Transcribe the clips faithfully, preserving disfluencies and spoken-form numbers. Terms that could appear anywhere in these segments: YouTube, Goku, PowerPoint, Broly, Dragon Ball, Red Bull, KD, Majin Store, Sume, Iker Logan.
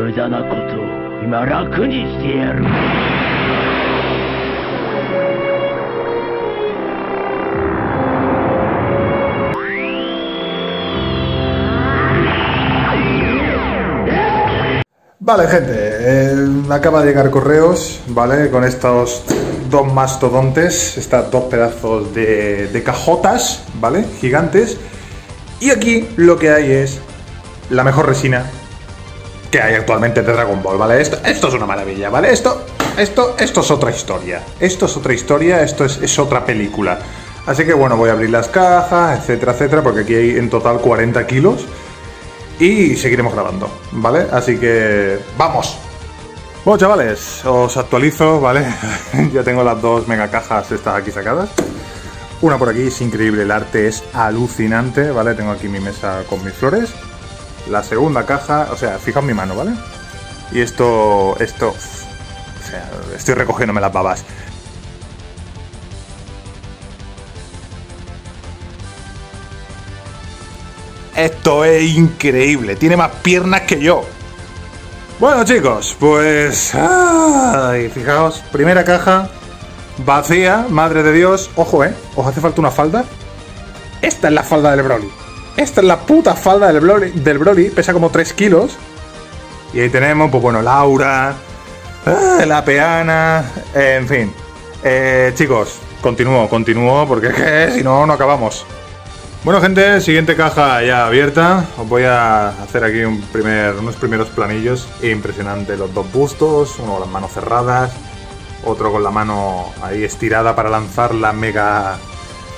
無駄なことを今楽にしてやる。Vale, gente, eh, acaba de llegar correos, ¿vale? Con estos dos mastodontes, estas dos pedazos de, de cajotas, ¿vale? Gigantes. Y aquí lo que hay es la mejor resina que hay actualmente de Dragon Ball, ¿vale? Esto, esto es una maravilla, ¿vale? Esto, esto, esto es otra historia. Esto es otra historia, esto es, es otra película. Así que bueno, voy a abrir las cajas, etcétera, etcétera, porque aquí hay en total cuarenta kilos. Y seguiremos grabando, ¿vale? Así que ¡vamos! Bueno, chavales, os actualizo, ¿vale? Ya tengo las dos mega cajas estas aquí sacadas. Una por aquí, es increíble, el arte es alucinante, ¿vale? Tengo aquí mi mesa con mis flores. La segunda caja, o sea, fijaos mi mano, ¿vale? Y esto, esto... O sea, estoy recogiéndome las babas. Esto es increíble, tiene más piernas que yo. Bueno, chicos, pues... Ay, fijaos, primera caja vacía, madre de Dios. Ojo, ¿eh? ¿Os hace falta una falda? Esta es la falda del Broly. Esta es la puta falda del Broly, del Broly. Pesa como tres kilos. Y ahí tenemos, pues bueno, Laura, ah, la peana, eh, en fin. Eh, chicos, continúo, continúo, porque es que si no, no acabamos. Bueno, gente, siguiente caja ya abierta. Os voy a hacer aquí un primer, unos primeros planillos impresionantes. Los dos bustos, uno con las manos cerradas, otro con la mano ahí estirada para lanzar la mega,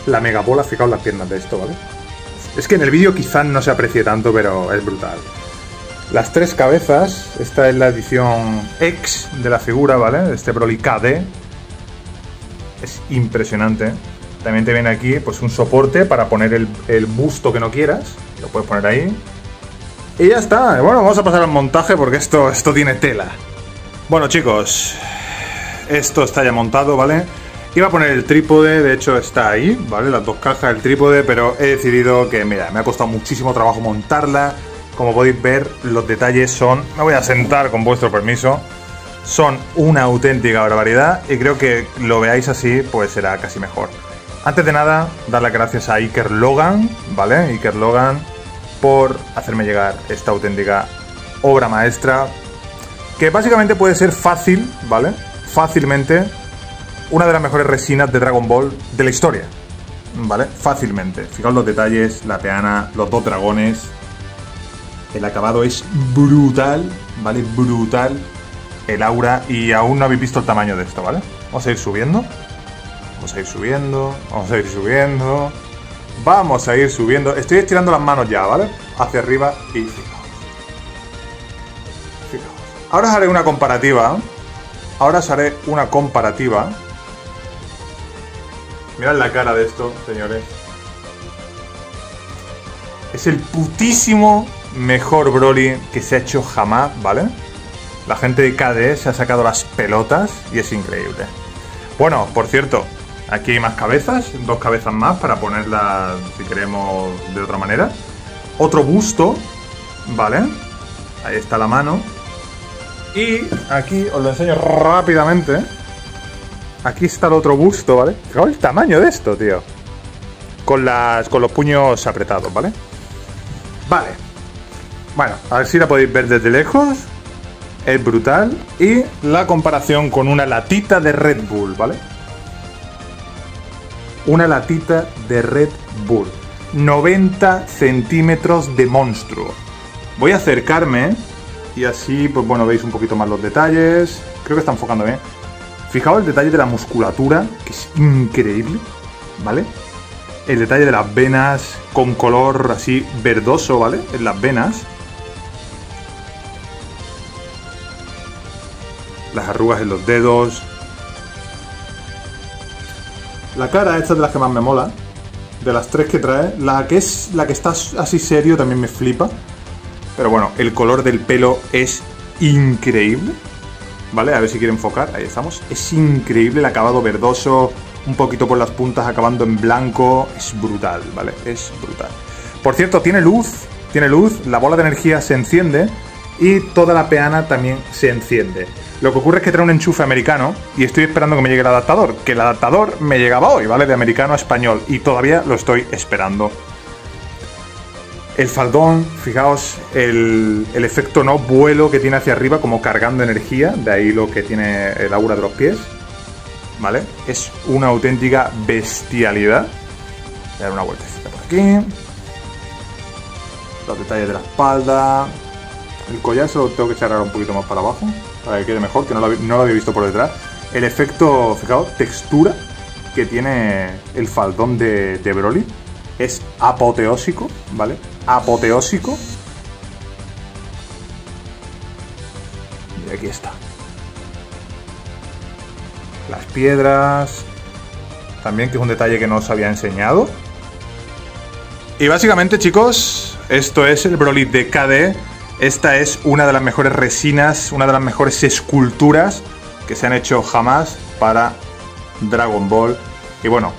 la mega bola. Fijaos las piernas de esto, ¿vale? Es que en el vídeo quizás no se aprecie tanto, pero es brutal. Las tres cabezas, esta es la edición X de la figura, ¿vale? Este Broly K D. Es impresionante. También te viene aquí pues un soporte para poner el, el busto que no quieras. Lo puedes poner ahí. Y ya está. Bueno, vamos a pasar al montaje porque esto, esto tiene tela. Bueno, chicos. Esto está ya montado, ¿vale? Iba a poner el trípode, de hecho está ahí, ¿vale? Las dos cajas, el trípode, pero he decidido que, mira, me ha costado muchísimo trabajo montarla. Como podéis ver, los detalles son... Me voy a sentar con vuestro permiso. Son una auténtica barbaridad y creo que lo veáis así, pues será casi mejor. Antes de nada, dar las gracias a Iker Logan, ¿vale? Iker Logan, por hacerme llegar esta auténtica obra maestra, que básicamente puede ser fácil, ¿vale? Fácilmente, una de las mejores resinas de Dragon Ball de la historia, ¿vale? Fácilmente. Fijaos los detalles, la peana, los dos dragones. El acabado es brutal, ¿vale? Brutal. El aura, y aún no habéis visto el tamaño de esto, ¿vale? Vamos a ir subiendo. Vamos a ir subiendo, vamos a ir subiendo, vamos a ir subiendo. Estoy estirando las manos ya, ¿vale? Hacia arriba y fijaos. Fijaos. Ahora os haré una comparativa. Ahora os haré una comparativa. Mirad la cara de esto, señores. Es el putísimo mejor Broly que se ha hecho jamás, ¿vale? La gente de K D se ha sacado las pelotas y es increíble. Bueno, por cierto... Aquí hay más cabezas, dos cabezas más para ponerlas, si queremos, de otra manera. Otro busto, ¿vale? Ahí está la mano. Y aquí os lo enseño rápidamente. Aquí está el otro busto, ¿vale? Fijaos el tamaño de esto, tío. Con, las, con los puños apretados, ¿vale? Vale. Bueno, a ver si la podéis ver desde lejos. Es brutal. Y la comparación con una latita de Red Bull, ¿vale? Una latita de Red Bull, noventa centímetros de monstruo. Voy a acercarme y así, pues bueno, veis un poquito más los detalles. Creo que está enfocando bien. Fijaos el detalle de la musculatura, que es increíble, ¿vale? El detalle de las venas con color así verdoso, ¿vale? En las venas. Las arrugas en los dedos. La cara, esta es de las que más me mola. De las tres que trae, la que es la que está así serio también me flipa. Pero bueno, el color del pelo es increíble. Vale, a ver si quiere enfocar. Ahí estamos. Es increíble el acabado verdoso. Un poquito por las puntas acabando en blanco. Es brutal, ¿vale? Es brutal. Por cierto, tiene luz. Tiene luz. La bola de energía se enciende. y toda la peana también se enciende. Lo que ocurre es que trae un enchufe americano y estoy esperando que me llegue el adaptador, que el adaptador me llegaba hoy, ¿vale? De americano a español, y todavía lo estoy esperando. El faldón, fijaos el, el efecto no vuelo que tiene hacia arriba, como cargando energía, de ahí lo que tiene el aura de los pies, ¿vale? Es una auténtica bestialidad. Voy a dar una vueltecita por aquí. Los detalles de la espalda. El collar se lo tengo que echar ahora un poquito más para abajo, para que quede mejor, que no lo, no lo había visto por detrás. El efecto, fijaos, textura que tiene el faldón de, de Broly es apoteósico, ¿vale? Apoteósico. Y aquí está. Las piedras, también, que es un detalle que no os había enseñado. Y básicamente, chicos, esto es el Broly de K D. Esta es una de las mejores resinas, una de las mejores esculturas que se han hecho jamás para Dragon Ball. Y bueno,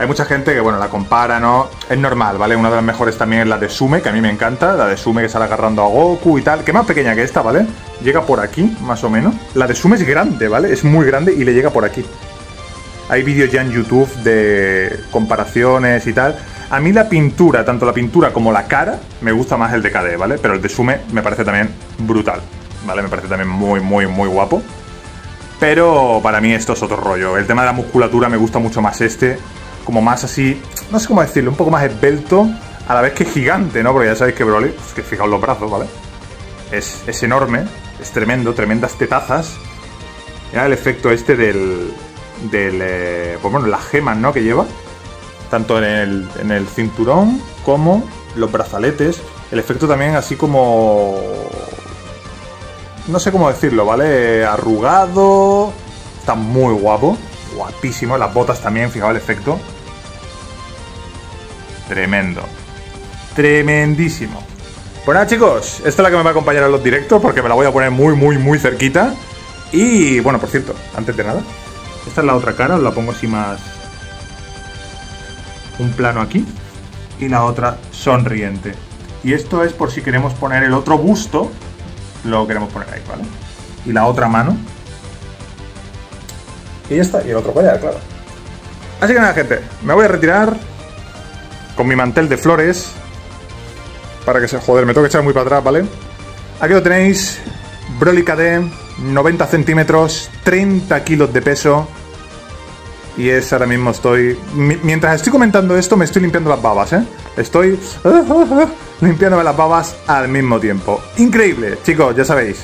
hay mucha gente que, bueno, la compara, ¿no? Es normal, ¿vale? Una de las mejores también es la de Sume, que a mí me encanta. La de Sume que sale agarrando a Goku y tal, que es más pequeña que esta, ¿vale? Llega por aquí, más o menos. La de Sume es grande, ¿vale? Es muy grande y le llega por aquí. Hay vídeos ya en YouTube de comparaciones y tal. A mí la pintura, tanto la pintura como la cara, me gusta más el de K D, ¿vale? Pero el de Sume me parece también brutal, ¿vale? Me parece también muy, muy, muy guapo. Pero para mí esto es otro rollo. El tema de la musculatura me gusta mucho más este, como más así, no sé cómo decirlo, un poco más esbelto, a la vez que gigante, ¿no? Porque ya sabéis que Broly, pues que fijaos los brazos, ¿vale? Es, es enorme, es tremendo, tremendas tetazas. Mirad el efecto este del, del eh, pues bueno, las gemas, ¿no? Que lleva, tanto en el, en el cinturón como los brazaletes. El efecto también así como, no sé cómo decirlo, ¿vale? Arrugado, está muy guapo, guapísimo. Las botas también, fijaos el efecto. Tremendo. Tremendísimo. Pues nada, chicos, esta es la que me va a acompañar a los directos, porque me la voy a poner muy, muy, muy cerquita. Y, bueno, por cierto, antes de nada, esta es la otra cara, os la pongo así más, un plano aquí, y la otra sonriente. Y esto es por si queremos poner el otro busto, lo queremos poner ahí, ¿vale? Y la otra mano. Y ya está, y el otro collar, claro. Así que nada, gente, me voy a retirar con mi mantel de flores para que se... Joder, me tengo que echar muy para atrás, ¿vale? Aquí lo tenéis, Broly K D, noventa centímetros, treinta kilos de peso. Y es, ahora mismo estoy... Mientras estoy comentando esto, me estoy limpiando las babas, ¿eh? Estoy limpiándome las babas al mismo tiempo. Increíble, chicos, ya sabéis.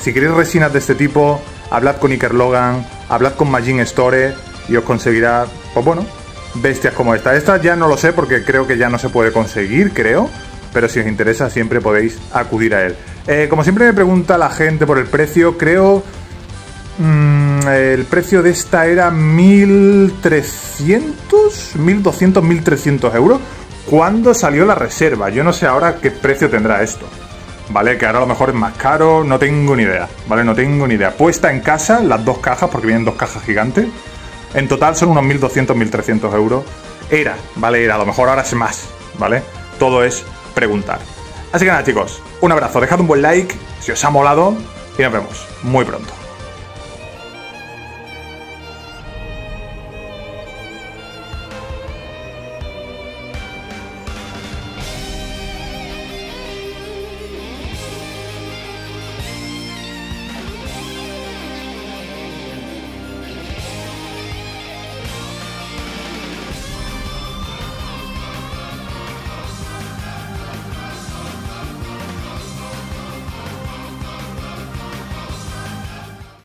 Si queréis resinas de este tipo, hablad con Iker Logan, hablad con Majin Store y os conseguirá, pues bueno, bestias como esta. Esta ya no lo sé, porque creo que ya no se puede conseguir, creo. Pero si os interesa, siempre podéis acudir a él. Eh, como siempre me pregunta la gente por el precio, creo... Mmm, el precio de esta era mil trescientos, mil doscientos, mil trescientos euros. ¿Cuándo salió la reserva? Yo no sé ahora qué precio tendrá esto. Vale, que ahora a lo mejor es más caro, no tengo ni idea, ¿vale? No tengo ni idea. Puesta en casa, las dos cajas, porque vienen dos cajas gigantes. En total son unos mil doscientos, mil trescientos euros. Era, ¿vale? Era, a lo mejor ahora es más, ¿vale? Todo es preguntar. Así que nada, chicos, un abrazo, dejad un buen like si os ha molado y nos vemos muy pronto.